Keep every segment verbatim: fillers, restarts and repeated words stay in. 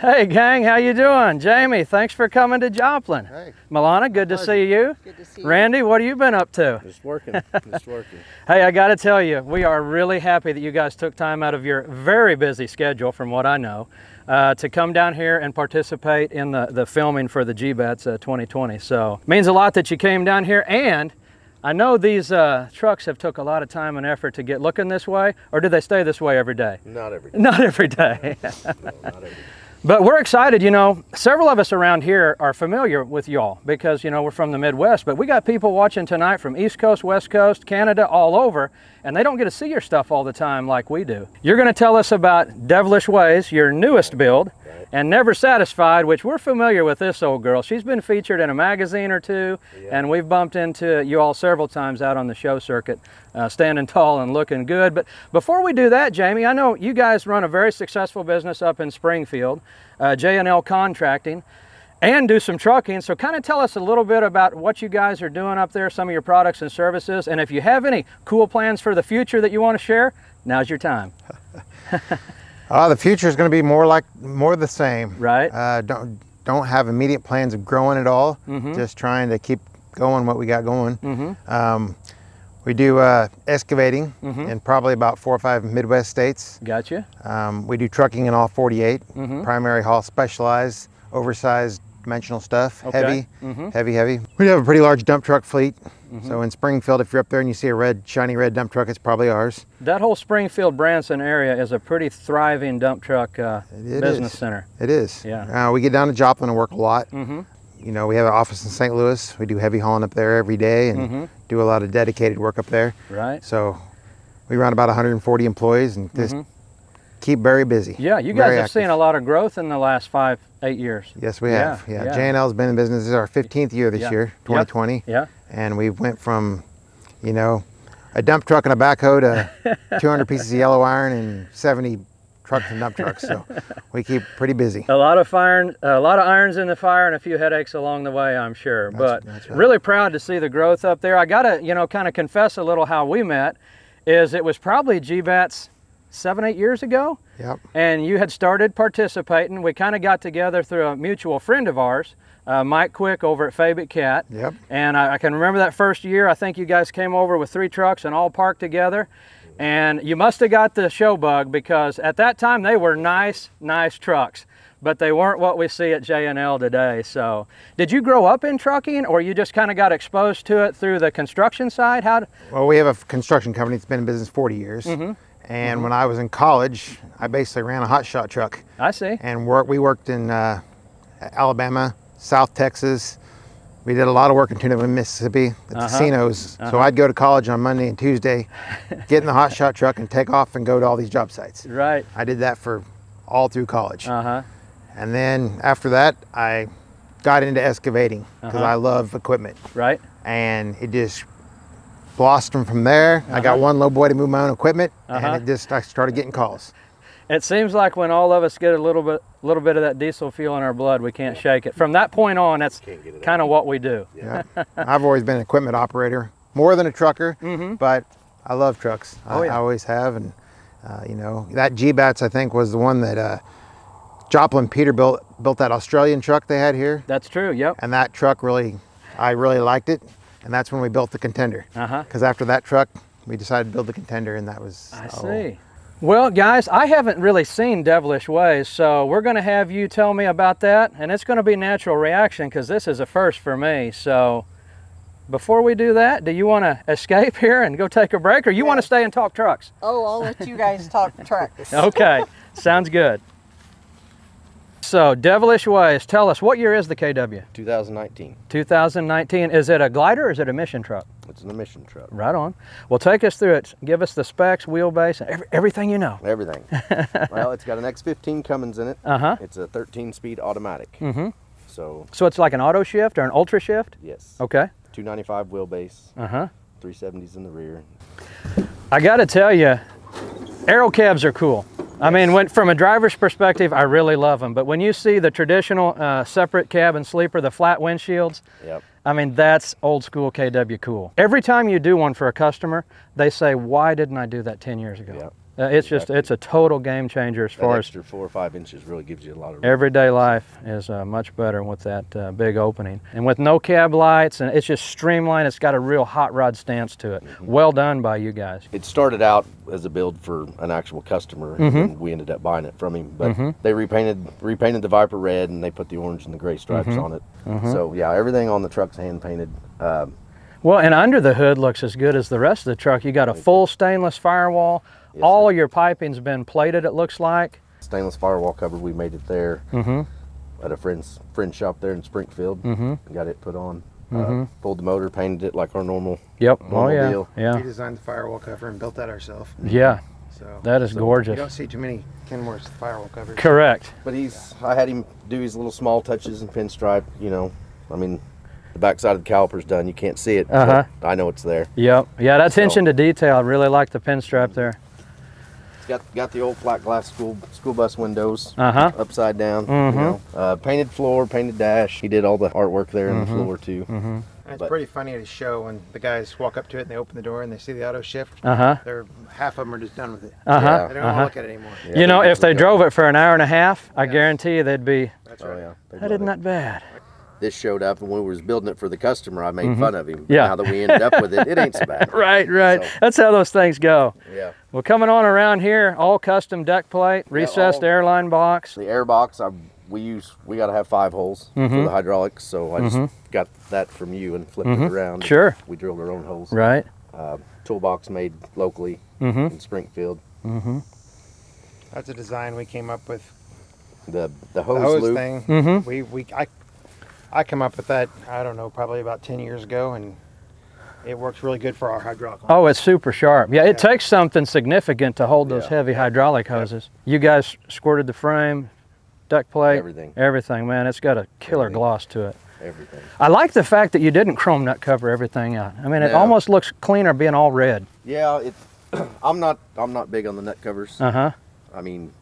Hey gang, how you doing? Jamie, thanks for coming to Joplin. Hey. Milana, good to see you. Good to see you. Randy, what have you been up to? Just working, just working. Hey, I gotta tell you, we are really happy that you guys took time out of your very busy schedule, from what I know, uh, to come down here and participate in the, the filming for the G BATS uh, twenty twenty. So, means a lot that you came down here, and I know these uh, trucks have took a lot of time and effort to get looking this way, or do they stay this way every day? Not every day. Not every day. No, not every day. But we're excited, you know, several of us around here are familiar with y'all because, you know, we're from the Midwest, but we got people watching tonight from East Coast, West Coast, Canada, all over, and they don't get to see your stuff all the time like we do. You're going to tell us about Devilish Ways, your newest build, and Never Satisfied, which we're familiar with this old girl. She's been featured in a magazine or two, yeah. And we've bumped into you all several times out on the show circuit, uh, standing tall and looking good. But before we do that, Jamie, I know you guys run a very successful business up in Springfield, uh, J and L Contracting, and do some trucking. So kind of tell us a little bit about what you guys are doing up there, some of your products and services, and if you have any cool plans for the future that you want to share, now's your time. Uh, the future is going to be more like more the same. Right. Uh, don't don't have immediate plans of growing at all. Mm-hmm. Just trying to keep going what we got going. Mm-hmm. um, we do uh, excavating mm-hmm. in probably about four or five Midwest states. Gotcha. Um, we do trucking in all forty-eight. Mm-hmm. Primary haul, specialized, oversized, dimensional stuff. Okay. Heavy, mm-hmm. heavy, heavy. We have a pretty large dump truck fleet. Mm-hmm. So in Springfield, if you're up there and you see a red, shiny red dump truck, it's probably ours. That whole Springfield-Branson area is a pretty thriving dump truck uh, business center. It is. Yeah. Uh, we get down to Joplin and work a lot. Mm-hmm. You know, we have an office in Saint Louis. We do heavy hauling up there every day and mm-hmm. do a lot of dedicated work up there. Right. So we run about one hundred forty employees and just mm-hmm. keep very busy. Yeah, you guys have seen a lot of growth in the last five, eight years. Yes, we have. Yeah, yeah. yeah. J and L's been in business. This is our fifteenth year this yeah. year, twenty twenty. Yeah. And we went from, you know, a dump truck and a backhoe to two hundred pieces of yellow iron and seventy trucks and dump trucks. So we keep pretty busy. A lot of iron, a lot of irons in the fire, and a few headaches along the way, I'm sure. That's, but that's right. Really proud to see the growth up there. I gotta, you know, kind of confess a little how we met. Is it was probably G BATS seven, eight years ago. Yep. And you had started participating. We kind of got together through a mutual friend of ours, uh, Mike Quick over at Fabicat. Yep. And I, I can remember that first year, I think you guys came over with three trucks and all parked together. And you must have got the show bug, because at that time they were nice, nice trucks, but they weren't what we see at J and L today. So did you grow up in trucking, or you just kind of got exposed to it through the construction side? How? Well, we have a construction company that's been in business forty years. Mm-hmm. And mm-hmm. when I was in college, I basically ran a hot shot truck. I see. And work, we worked in uh, Alabama, South Texas. We did a lot of work in Tuna, Mississippi, at uh-huh. casinos. Uh-huh. So I'd go to college on Monday and Tuesday, get in the hot shot truck and take off and go to all these job sites. Right. I did that for all through college. Uh-huh. And then after that, I got into excavating because uh-huh. I love equipment. Right. And it just blossomed from there. Uh-huh. I got one low boy to move my own equipment, uh-huh. and it just, I started getting calls. It seems like when all of us get a little bit, little bit of that diesel fuel in our blood, we can't yeah. shake it. From that point on, that's kind of what we do. Yeah. I've always been an equipment operator, more than a trucker, mm-hmm. but I love trucks. Oh, I, yeah. I always have, and uh, you know, that G BATS I think was the one that uh, Joplin Peterbilt built that Australian truck they had here. That's true. Yep. And that truck really, I really liked it. And that's when we built the Contender. Uh-huh. Because after that truck, we decided to build the Contender, and that was... I oh. see. Well, guys, I haven't really seen Devilish Ways, so we're going to have you tell me about that. And it's going to be natural reaction, because this is a first for me. So before we do that, do you want to escape here and go take a break, or you yeah. want to stay and talk trucks? Oh, I'll let you guys talk trucks. Okay. Sounds good. So, Devilish Ways, tell us, what year is the K W? two thousand nineteen. two thousand nineteen. Is it a glider or is it a mission truck? It's an emission truck. Right on. Well, take us through it. Give us the specs, wheelbase, every, everything you know. Everything. Well, it's got an X fifteen Cummins in it. Uh-huh. It's a thirteen-speed automatic. Mm-hmm. So, so it's like an auto shift or an ultra shift? Yes. Okay. two ninety-five wheelbase. Uh-huh. three seventies in the rear. I got to tell you, aero cabs are cool. I mean, when, from a driver's perspective, I really love them. But when you see the traditional uh, separate cab and sleeper, the flat windshields, yep. I mean, that's old school K W cool. Every time you do one for a customer, they say, why didn't I do that ten years ago? Yep. Uh, it's exactly. just it's a total game changer as that far extra as four or five inches really gives you a lot of room. Everyday life is uh, much better with that uh, big opening, and with no cab lights, and it's just streamlined. It's got a real hot rod stance to it. Mm-hmm. Well done by you guys. It started out as a build for an actual customer, mm-hmm. and we ended up buying it from him. But mm-hmm. they repainted repainted the Viper red, and they put the orange and the gray stripes mm-hmm. on it. Mm-hmm. So yeah, everything on the truck's hand painted. Um, well, and under the hood looks as good as the rest of the truck. You got a full stainless firewall. Yes, all sir. Your piping's been plated, it looks like. Stainless firewall cover, we made it there mm-hmm. at a friend's friend shop there in Springfield. Mm-hmm. Got it put on, mm-hmm. uh, pulled the motor, painted it like our normal Yep. normal oh, yeah. deal. Yeah. We designed the firewall cover and built that ourselves. Yeah, so that is so gorgeous. You don't see too many Kenworth's firewall covers. Correct. But he's, I had him do his little small touches and pinstripe, you know, I mean. The backside of the caliper's done. You can't see it. Uh-huh. But I know it's there. Yep. Yeah, that attention so, to detail. I really like the pinstripe there. It's got got the old flat glass school school bus windows uh-huh. upside down. Mm-hmm. You know, uh, painted floor, painted dash. He did all the artwork there mm-hmm. on the floor too. Mm-hmm. It's but, pretty funny at a show when the guys walk up to it and they open the door and they see the auto shift. Uh-huh. They're half of them are just done with it. Uh-huh. Yeah. They don't uh-huh. look at it anymore. Yeah, you know, if they drove it for an hour and a half, yeah. I guarantee you they'd be. That's right. Oh, yeah. They'd that isn't that bad. This showed up, and when we was building it for the customer, I made mm-hmm. fun of him. Yeah. Now that we ended up with it, it ain't so bad. Right, right. So. That's how those things go. Yeah. Well, coming on around here, all custom deck plate, recessed yeah, all, airline box. The air box, I, we use. We got to have five holes mm-hmm. for the hydraulics, so I mm-hmm. just got that from you and flipped mm-hmm. it around. Sure. We drilled our own holes. Right. Uh, toolbox made locally mm-hmm. in Springfield. Mm-hmm. That's a design we came up with. The the hose, the hose loop thing. Mm-hmm. We we I. I come up with that, I don't know, probably about ten years ago, and it works really good for our hydraulic hoses. Oh, it's super sharp. Yeah, it yeah. takes something significant to hold those yeah. heavy hydraulic hoses. Yep. You guys squirted the frame, duct plate. Everything. Everything, man. It's got a killer everything. gloss to it. Everything. I like the fact that you didn't chrome nut cover everything out. I mean, it yeah. almost looks cleaner being all red. Yeah, it, I'm not I'm not big on the nut covers. Uh-huh. I mean...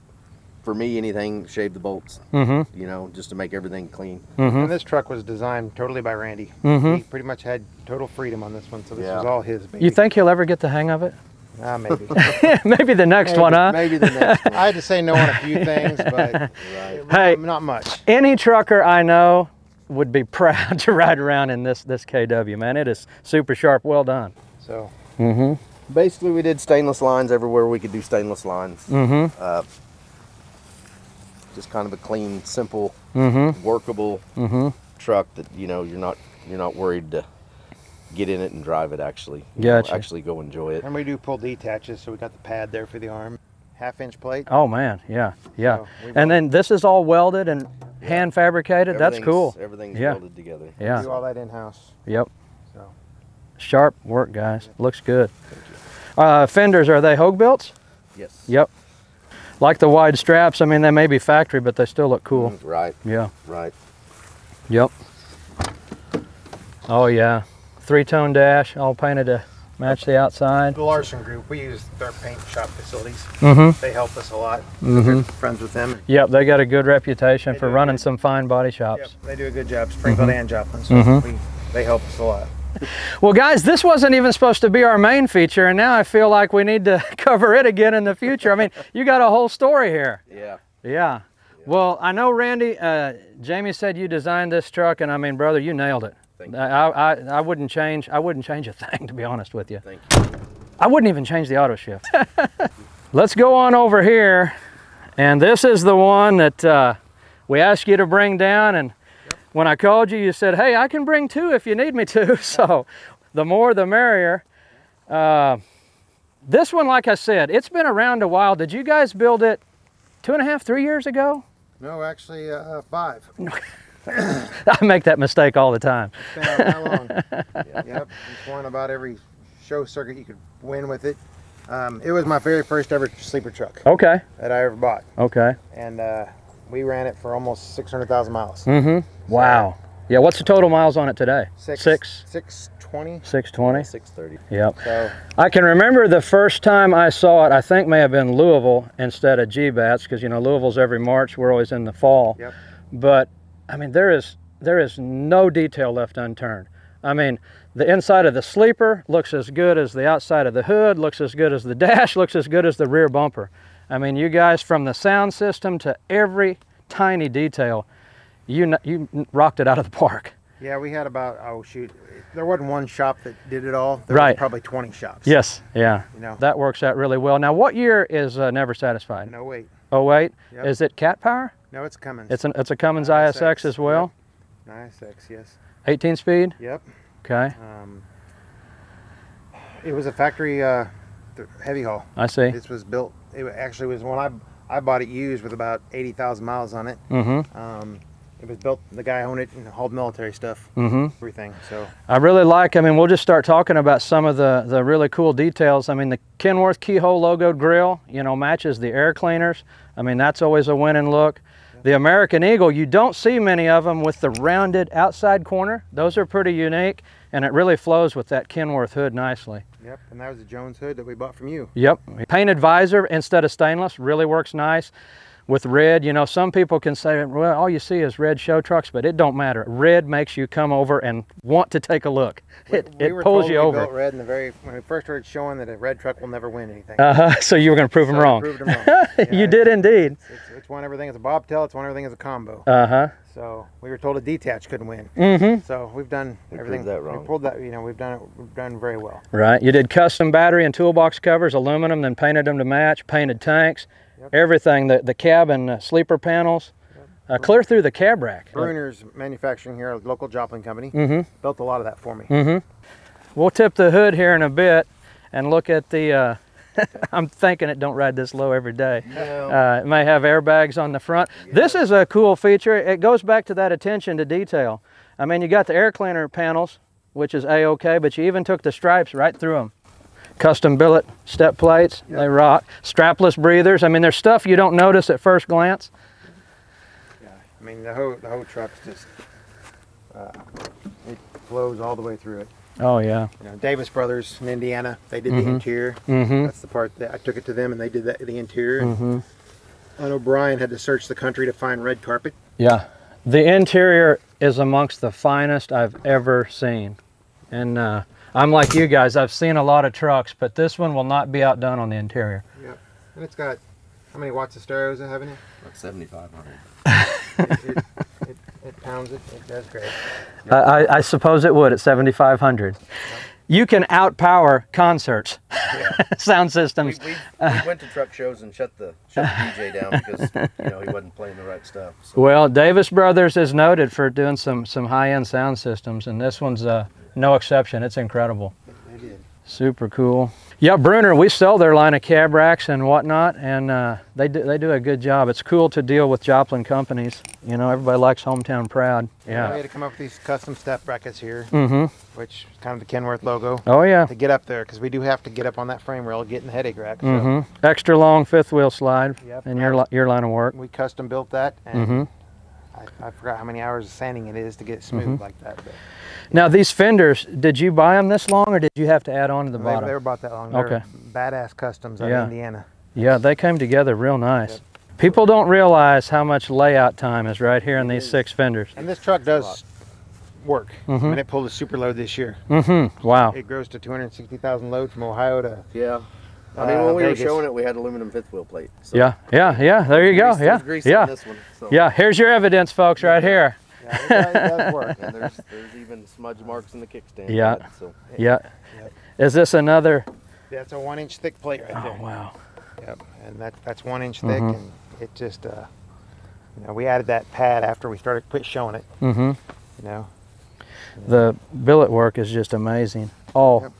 For me, anything, shave the bolts, mm-hmm. you know, just to make everything clean. Mm-hmm. And this truck was designed totally by Randy. Mm-hmm. He pretty much had total freedom on this one, so this yeah. was all his, baby. You think he'll ever get the hang of it? Uh, maybe. maybe the next maybe, one, huh? Maybe the next one. I had to say no on a few things, but right. hey, not much. Any trucker I know would be proud to ride around in this, this K W, man. It is super sharp. Well done. So, mm-hmm. basically, we did stainless lines everywhere we could do stainless lines. Mm-hmm. Uh, Just kind of a clean, simple, mm-hmm. workable mm-hmm. truck that you know you're not you're not worried to get in it and drive it. Actually, you gotcha. know, actually go enjoy it. And we do pull detaches, so we got the pad there for the arm, half inch plate. Oh man, yeah, yeah. So and then this is all welded and yeah. hand fabricated. That's cool. Everything's yeah. welded together. Yeah. We do all that in house. Yep. So sharp work, guys. Yeah. Looks good. Thank you. Uh, fenders, are they Hoag-built? Yes. Yep. Like the wide straps, I mean, they may be factory, but they still look cool. Right. Yeah. Right. Yep. Oh, yeah. Three-tone dash, all painted to match the outside. The Larson Group, we use their paint shop facilities. Mm-hmm. They help us a lot. Mm-hmm. Friends with them. Yep, they got a good reputation they for running good. some fine body shops. Yep, they do a good job, Springfield mm-hmm. and Joplin, so mm-hmm. we, they help us a lot. Well, guys, this wasn't even supposed to be our main feature, and now I feel like we need to cover it again in the future. I mean, you got a whole story here. Yeah. Yeah. yeah. Well, I know, Randy, uh, Jamie said you designed this truck, and I mean, brother, you nailed it. Thank you. I, I, I wouldn't change, I wouldn't change a thing, to be honest with you. Thank you. I wouldn't even change the auto shift. Let's go on over here, and this is the one that uh, we asked you to bring down, and when I called you, you said, hey, I can bring two if you need me to. So the more, the merrier. Uh, this one, like I said, it's been around a while. Did you guys build it two and a half, three years ago? No, actually uh, five. I make that mistake all the time. It's been out how long? Yep. Yep, it's won about every show circuit you could win with it. Um, it was my very first ever sleeper truck. Okay. That I ever bought. Okay. And uh, we ran it for almost six hundred thousand miles. Mm-hmm. Wow. Yeah, what's the total miles on it today? Six. Six? six twenty. six twenty? six thirty. Yep. So. I can remember the first time I saw it, I think may have been Louisville instead of G BATS, because, you know, Louisville's every March. We're always in the fall. Yep. But, I mean, there is, there is no detail left unturned. I mean, the inside of the sleeper looks as good as the outside of the hood, looks as good as the dash, looks as good as the rear bumper. I mean, you guys, from the sound system to every tiny detail, you you rocked it out of the park. Yeah, we had about, oh shoot, there wasn't one shop that did it all. There right. was probably twenty shops. Yes, yeah. You know. That works out really well. Now, what year is uh, Never Satisfied? No, wait. Oh, wait. Yep. Is it Cat Power? No, it's Cummins. It's, an, it's a Cummins I S X as well? Yep. I S X, yes. eighteen speed? Yep. Okay. Um, it was a factory uh, heavy haul. I see. This was built, it actually was when I, I bought it used with about eighty thousand miles on it. Mm-hmm. Um, it was built, the guy owned it and hauled military stuff, mm-hmm. everything, so. I really like, I mean, we'll just start talking about some of the, the really cool details. I mean, the Kenworth keyhole logoed grill, you know, matches the air cleaners. I mean, that's always a winning look. Yep. The American Eagle, you don't see many of them with the rounded outside corner. Those are pretty unique, and it really flows with that Kenworth hood nicely. Yep, and that was the Jones hood that we bought from you. Yep, painted visor instead of stainless, really works nice. With red, you know, some people can say, well, all you see is red show trucks, but it don't matter. Red makes you come over and want to take a look. We, it we it pulls you over. We built red in the very, when we first heard showing that a red truck will never win anything. Uh-huh. So you were going to prove so them wrong. Proved them wrong. Yeah, you did indeed. It's, it's, it's one everything is a bobtail. It's one everything is a combo. Uh-huh. So we were told a detach couldn't win. Mm-hmm. So we've done we everything. Proved that wrong. We pulled that, you know, we've done it. We've done very well. Right. You did custom battery and toolbox covers, aluminum, then painted them to match. Painted tanks. Yep. Everything, the, the cab and uh, sleeper panels, uh, clear through the cab rack. Bruner's manufacturing here, a local Joplin company, mm-hmm. built a lot of that for me. Mm-hmm. We'll tip the hood here in a bit and look at the, uh, I'm thinking it don't ride this low every day. No. Uh, it may have airbags on the front. Yeah. This is a cool feature. It goes back to that attention to detail. I mean, you got the air cleaner panels, which is A-okay, but you even took the stripes right through them. Custom billet step plates, yep. They rock. Strapless breathers. I mean, there's stuff you don't notice at first glance. Yeah, I mean, the whole, the whole truck's just, uh, it flows all the way through it. Oh, yeah. You know, Davis Brothers in Indiana, they did mm-hmm. the interior. Mm-hmm. That's the part that I took it to them, and they did that, the interior. Mm-hmm. And O'Brien had to search the country to find red carpet. Yeah, the interior is amongst the finest I've ever seen. And, uh, I'm like you guys, I've seen a lot of trucks, but this one will not be outdone on the interior. Yep. And it's got, how many watts of stereo is it having it? Like seventy-five hundred. it, it, it, it pounds it, it does great. Yep. I, I suppose it would at seventy-five hundred. Yep. You can outpower concerts, yeah. sound systems. We, we, we went to truck shows and shut the, shut the D J down because you know, he wasn't playing the right stuff. So. Well, Davis Brothers is noted for doing some, some high-end sound systems, and this one's uh, no exception. It's incredible. They did. Super cool. Yeah, Bruner, we sell their line of cab racks and whatnot, and uh, they, do, they do a good job. It's cool to deal with Joplin companies. You know, everybody likes hometown proud. Yeah. We had to come up with these custom step brackets here, mm-hmm. which is kind of the Kenworth logo. Oh, yeah. To get up there, because we do have to get up on that frame rail, getting the headache rack. So. Mm-hmm. Extra long fifth wheel slide yep. in your, your line of work. We custom built that. And mm-hmm. I, I forgot how many hours of sanding it is to get smooth mm-hmm. like that. But, now these fenders, did you buy them this long, or did you have to add on to the they, bottom? They were about that long. Okay. Badass Customs out yeah. of Indiana. Yeah, they came together real nice. Yep. People don't realize how much layout time is right here in it these is. six fenders. And this truck does work. Mm-hmm. I mean, it pulled a super load this year. Mm-hmm. Wow. It grows to two hundred sixty thousand load from Ohio to yeah. I mean, when we uh, were showing it, we had aluminum fifth wheel plate. So. Yeah, yeah, yeah. There you go. Grease, yeah, grease yeah. On this one, so. Yeah. Here's your evidence, folks, right here. Yeah, it does, does work. And there's, there's even smudge marks in the kickstand. Yeah. Right, so. Yeah. Yep. Is this another? That's a one-inch thick plate right there. Oh wow. Yep. And that that's one inch thick, mm-hmm. and it just, uh, you know, we added that pad after we started quit showing it. Mm-hmm. You know. The billet work is just amazing. All, yep.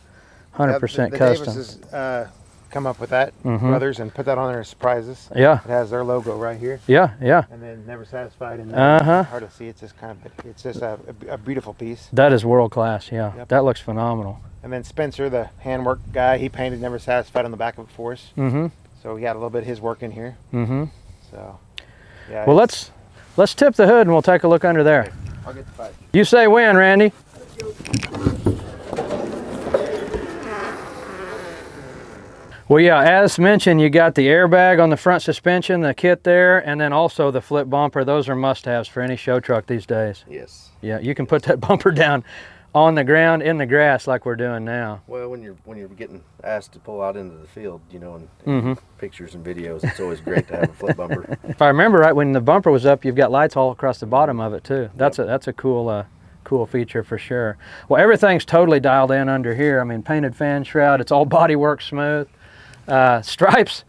one hundred percent yep, custom. Davis is, uh, come up with that, mm-hmm. brothers, and put that on there as surprises. Yeah. It has their logo right here. Yeah, yeah. And then Never Satisfied in there. Uh-huh. Hard to see. It's just kind of, it's just a, a beautiful piece. That is world class, yeah. Yep. That looks phenomenal. And then Spencer, the handwork guy, he painted Never Satisfied on the back of it for us. Mm-hmm. So we got a little bit of his work in here. Mm-hmm. So, yeah. Well, let's, let's tip the hood and we'll take a look under there. I'll get the bike. You say when, Randy? Well, yeah, as mentioned, you got the airbag on the front suspension, the kit there, and then also the flip bumper. Those are must-haves for any show truck these days. Yes. Yeah, you can put that bumper down on the ground in the grass like we're doing now. Well, when you're when you're getting asked to pull out into the field, you know, and, and mm-hmm. pictures and videos, it's always great to have a flip bumper. If I remember right, when the bumper was up, you've got lights all across the bottom of it too. That's yep. a that's a cool uh, cool feature for sure. Well, everything's totally dialed in under here. I mean, painted fan shroud. It's all bodywork smooth. Uh, stripes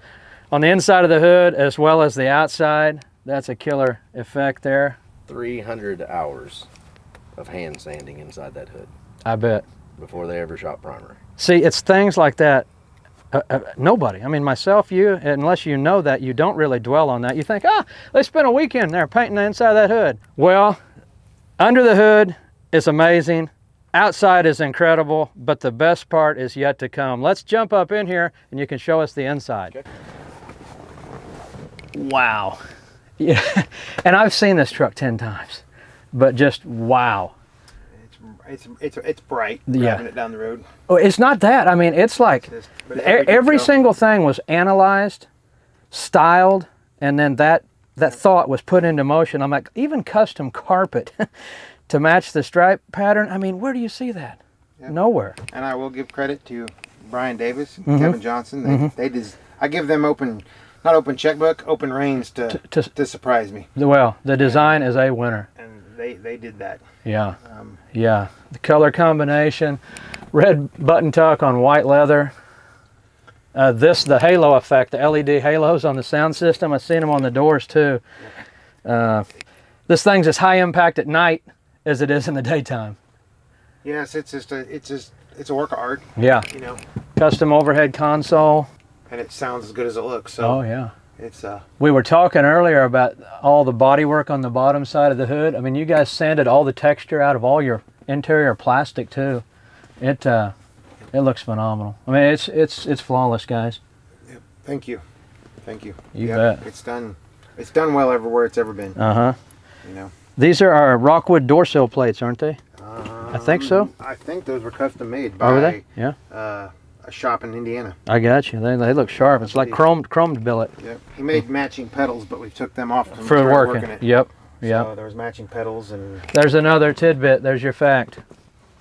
on the inside of the hood as well as the outside. That's a killer effect there. three hundred hours of hand sanding inside that hood. I bet. Before they ever shot primer. See, it's things like that. Uh, uh, nobody, I mean myself, you, unless you know that, you don't really dwell on that. You think, ah, they spent a weekend there painting the inside of that hood. Well, under the hood is amazing. Outside is incredible, but the best part is yet to come. Let's jump up in here and you can show us the inside. Okay. Wow. Yeah, and I've seen this truck ten times. But just wow, it's it's it's, it's bright. Yeah, driving it down the road. Oh, it's not that. I mean, it's like it's just, it's every, every single thing was analyzed, styled, and then that that thought was put into motion. I'm like, even custom carpet to match the stripe pattern. I mean, where do you see that? Yep. Nowhere. And I will give credit to Brian Davis, and mm-hmm. Kevin Johnson. They, mm-hmm. they just, I give them open. Not open checkbook, open reins to, to, to, to surprise me. Well, the design and, is a winner. And they, they did that. Yeah, um, yeah. The color combination, red button tuck on white leather. Uh, this, the halo effect, the L E D halos on the sound system. I've seen them on the doors too. Uh, this thing's as high impact at night as it is in the daytime. Yes, it's just a, it's just, it's a work of art. Yeah. You know. Custom overhead console. And it sounds as good as it looks. So oh yeah, it's uh. We were talking earlier about all the bodywork on the bottom side of the hood. I mean, you guys sanded all the texture out of all your interior plastic too. It uh, it looks phenomenal. I mean, it's it's it's flawless, guys. Yeah, thank you, thank you. You yeah, bet. It's done. It's done well everywhere it's ever been. Uh huh. You know. These are our Rockwood door sill plates, aren't they? Um, I think so. I think those were custom made by. Over there? Yeah. Uh, A shop in Indiana. I got you. They, they look sharp. It's like chromed chromed billet. Yep. He made matching pedals, but we took them off for working. working it. Yep. Yep. So there was matching pedals, and there's another tidbit. There's your fact.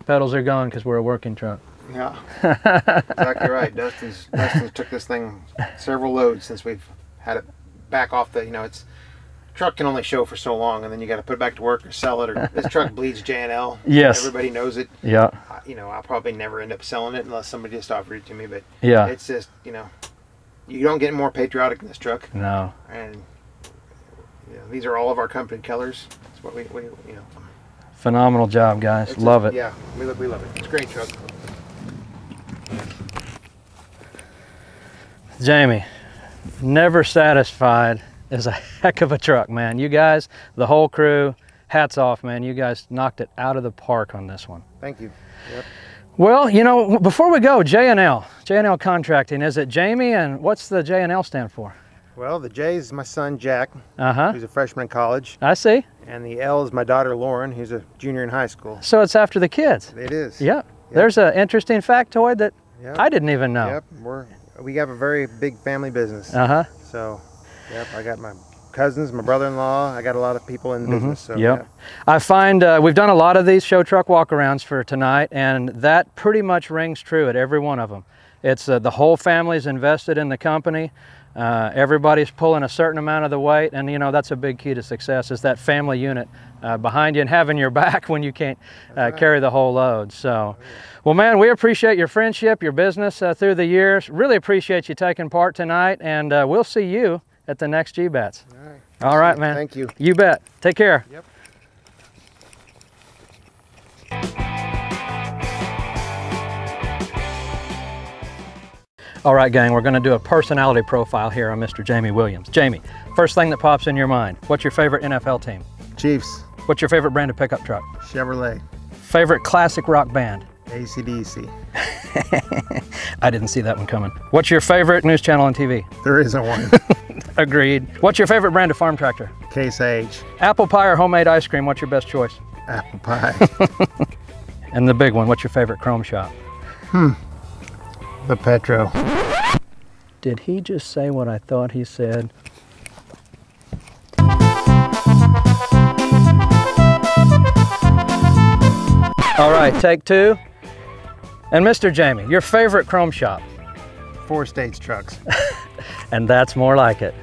Pedals are gone because we're a working truck. Yeah. Exactly right. Dustin's Dustin's took this thing several loads since we've had it back off the. You know, it's truck can only show for so long, and then you got to put it back to work or sell it. Or this truck bleeds J and L. Yes. Everybody knows it. Yeah. You know, I'll probably never end up selling it unless somebody just offered it to me, but yeah, it's just, you know, you don't get more patriotic than this truck. No. And you know, these are all of our company colors. It's what we, we you know. Phenomenal job, guys. It's love a, it. Yeah, we love, we love it. It's a great truck. Jamie, Never Satisfied is a heck of a truck, man. You guys, the whole crew, hats off, man. You guys knocked it out of the park on this one. Thank you. Yep. Well, you know, before we go, J and L, J and L Contracting, is it Jamie, and what's the J and L stand for? Well, the J is my son, Jack, uh-huh. who's a freshman in college. I see. And the L is my daughter, Lauren, who's a junior in high school. So it's after the kids. It is. Yep. yep. There's an interesting factoid that yep. I didn't even know. Yep. We're, we have a very big family business. Uh-huh. So, yep, I got my... cousins, my brother-in-law, I got a lot of people in the mm-hmm. business. So, yep. yeah. I find uh, we've done a lot of these show truck walk-arounds for tonight, and that pretty much rings true at every one of them. It's uh, the whole family's invested in the company. Uh, everybody's pulling a certain amount of the weight, and you know, that's a big key to success, is that family unit uh, behind you and having your back when you can't uh, right. carry the whole load. So, yeah. Well, man, we appreciate your friendship, your business uh, through the years. Really appreciate you taking part tonight, and uh, we'll see you at the next G BATS. All right. All right, man. Thank you. You bet. Take care. Yep. All right, gang, we're gonna do a personality profile here on Mister Jamie Williams. Jamie, first thing that pops in your mind, what's your favorite N F L team? Chiefs. What's your favorite brand of pickup truck? Chevrolet. Favorite classic rock band? A C D C. I didn't see that one coming. What's your favorite news channel on T V? There isn't one. Agreed. What's your favorite brand of farm tractor? Case H. Apple pie or homemade ice cream, what's your best choice? Apple pie. And the big one, what's your favorite chrome shop? Hmm. The Petro. Did he just say what I thought he said? All right, take two. And Mister Jamie, your favorite chrome shop? Four States Trucks. And that's more like it.